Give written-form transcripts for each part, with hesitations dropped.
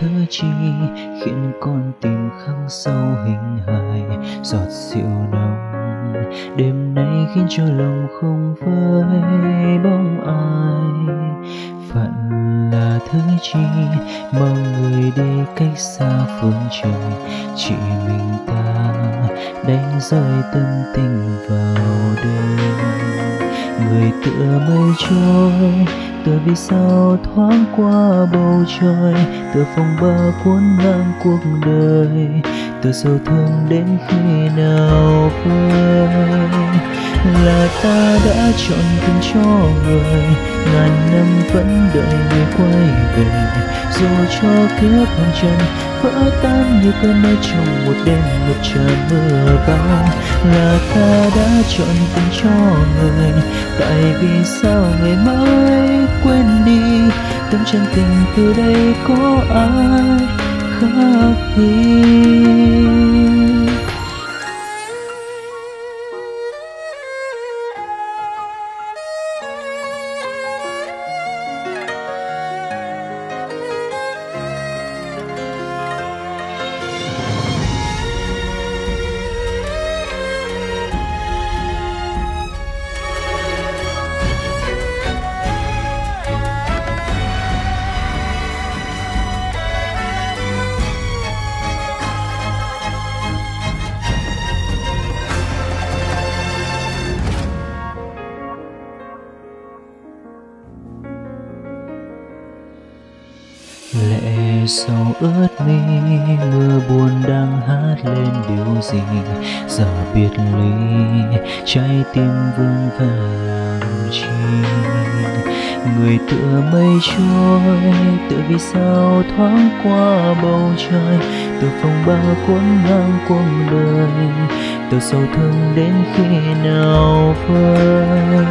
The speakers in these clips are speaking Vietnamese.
thứ chi khiến con tìm khắc sâu hình hài giọt rượu nồng đêm nay khiến cho lòng không vơi bóng ai. Phận là thứ chi mang người đi cách xa phương trời, chỉ mình ta đánh rơi tâm tình vào đêm. Người tựa mây trôi, tựa vì sao thoáng qua bầu trời, tựa phong ba cuốn ngang cuộc đời, tựa sầu thương đến khi nào vơi. Là ta đã chọn tình cho người, ngàn năm vẫn đợi người quay về, dù cho kiếp hồng trần vỡ tan như cơn mưa trong một đêm một trời mưa bão. Là ta đã chọn tình cho người, tại vì sao người mãi quên đi tâm chân tình từ đây có ai khác đi. Lệ sầu ướt mi, mưa buồn đang hát lên điều gì giờ biệt ly, trái tim vương về làm chi. Người tựa mây trôi, tựa vì sao thoáng qua bầu trời, tựa phong ba cuốn ngang cuộc đời, tựa sầu thương đến khi nào vơi.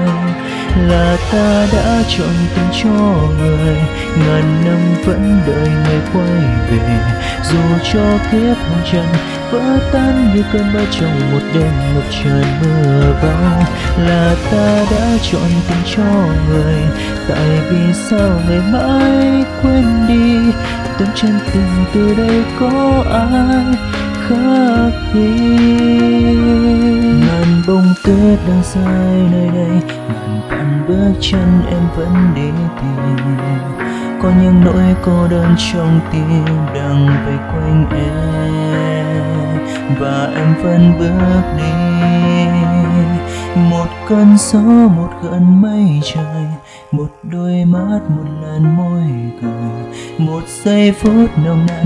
Là ta đã chọn tình cho người, ngàn năm vẫn đợi người quay về, dù cho kiếp hồng trần vỡ tan như cơn mưa trong một đêm ngập trời mưa bão. Là ta đã chọn tình cho người, tại vì sao người mãi quên đi tấm chân tình từ đây có ai khác đi. Ngàn bông tuyết đang rơi nơi đây, ngàn vạn bước chân em vẫn đi tìm, có những nỗi cô đơn trong tim đang vây quanh em và em vẫn bước đi. Một cơn gió, một gợn mây trời, một đôi mắt, một làn môi cười, một giây phút nồng nàn